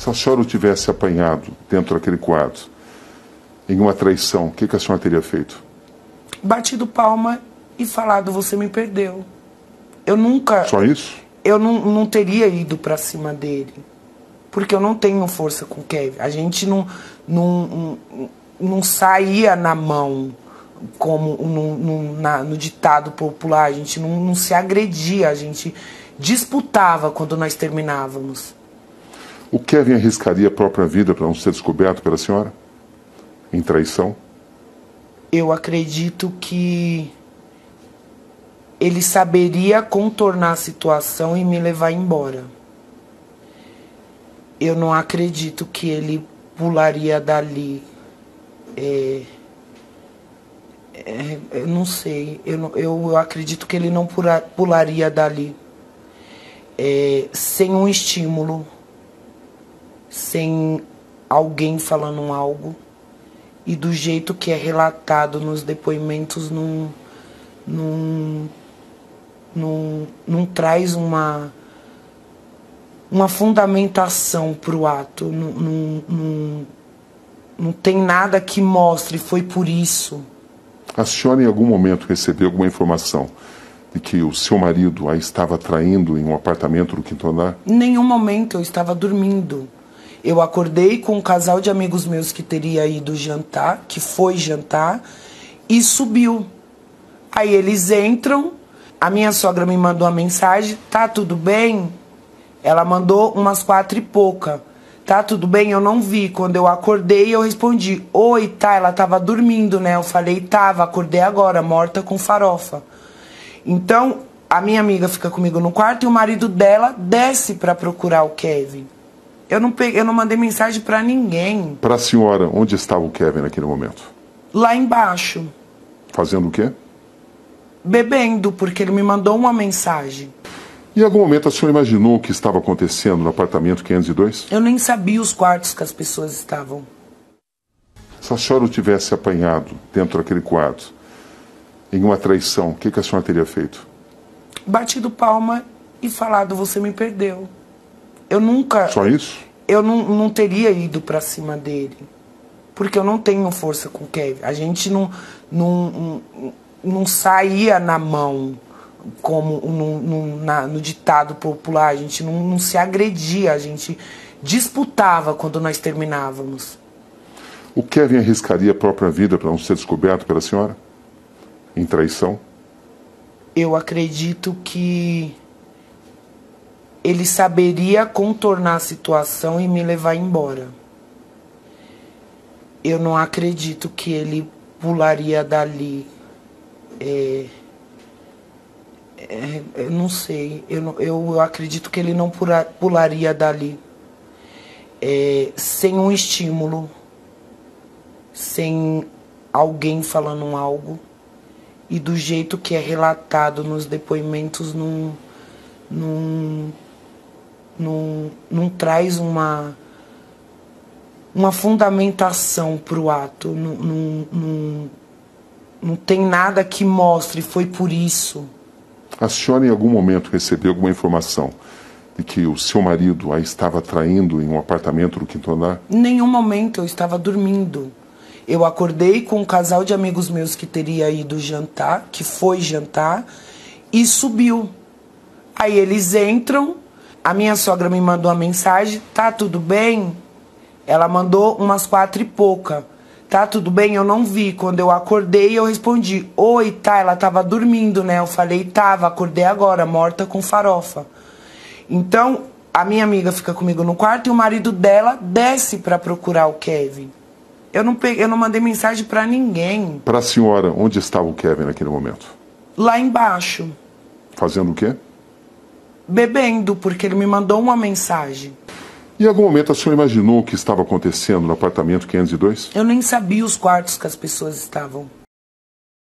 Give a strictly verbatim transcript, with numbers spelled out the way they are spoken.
Se a senhora o tivesse apanhado dentro daquele quadro, em uma traição, o que, que a senhora teria feito? Batido palma e falado, você me perdeu. Eu nunca... Só isso? Eu não, não teria ido pra cima dele. Porque eu não tenho força com o Kevin. A gente não, não, não, não saía na mão, como no, no, na, no ditado popular. A gente não, não se agredia, a gente disputava quando nós terminávamos. O Kevin arriscaria a própria vida para não ser descoberto pela senhora? Em traição? Eu acredito que ele saberia contornar a situação e me levar embora. Eu não acredito que ele pularia dali. É, é, eu não sei. Eu, eu acredito que ele não pula, pularia dali. É, sem um estímulo. Sem alguém falando algo. E do jeito que é relatado nos depoimentos, não, não, não, não traz uma, uma fundamentação para o ato. Não, não, não, não tem nada que mostre, foi por isso. A senhora em algum momento recebeu alguma informação de que o seu marido a estava traindo em um apartamento do Quinto Andar? Em nenhum momento, eu estava dormindo. Eu acordei com um casal de amigos meus que teria ido jantar, que foi jantar, e subiu. Aí eles entram, a minha sogra me mandou uma mensagem, tá tudo bem? Ela mandou umas quatro e pouca. Tá tudo bem? Eu não vi. Quando eu acordei, eu respondi, oi, tá, ela tava dormindo, né? Eu falei, tava, acordei agora, morta com farofa. Então, a minha amiga fica comigo no quarto e o marido dela desce pra procurar o Kevin. Eu não, peguei, eu não mandei mensagem pra ninguém. Pra senhora, onde estava o Kevin naquele momento? Lá embaixo. Fazendo o quê? Bebendo, porque ele me mandou uma mensagem. E em algum momento a senhora imaginou o que estava acontecendo no apartamento quinhentos e dois? Eu nem sabia os quartos que as pessoas estavam. Se a senhora o tivesse apanhado dentro daquele quarto, em uma traição, o que, que a senhora teria feito? Batido palma e falado, você me perdeu. Eu nunca... Só isso? Eu não, não teria ido pra cima dele. Porque eu não tenho força com o Kevin. A gente não, não, não, não saía na mão, como no, no, na, no ditado popular. A gente não, não se agredia, a gente disputava quando nós terminávamos. O Kevin arriscaria a própria vida pra não ser descoberto pela senhora? Em traição? Eu acredito que... ele saberia contornar a situação e me levar embora. Eu não acredito que ele pularia dali. É, é, eu não sei. Eu, eu acredito que ele não pula, pularia dali. É, sem um estímulo. Sem alguém falando algo. E do jeito que é relatado nos depoimentos, não... não Não, não traz uma, uma fundamentação para o ato. Não, não, não, não tem nada que mostre, foi por isso. A senhora em algum momento recebeu alguma informação de que o seu marido a estava traindo em um apartamento do Quinto Andar? Em nenhum momento, eu estava dormindo. Eu acordei com um casal de amigos meus que teria ido jantar, que foi jantar, e subiu. Aí eles entram... A minha sogra me mandou uma mensagem, tá tudo bem? Ela mandou umas quatro e pouca. Tá tudo bem? Eu não vi. Quando eu acordei, eu respondi, oi, tá, ela tava dormindo, né? Eu falei, tava, acordei agora, morta com farofa. Então, a minha amiga fica comigo no quarto e o marido dela desce pra procurar o Kevin. Eu não, peguei, eu não mandei mensagem pra ninguém. Pra senhora, onde estava o Kevin naquele momento? Lá embaixo. Fazendo o quê? Bebendo, porque ele me mandou uma mensagem. E em algum momento a senhora imaginou o que estava acontecendo no apartamento quinhentos e dois? Eu nem sabia os quartos que as pessoas estavam.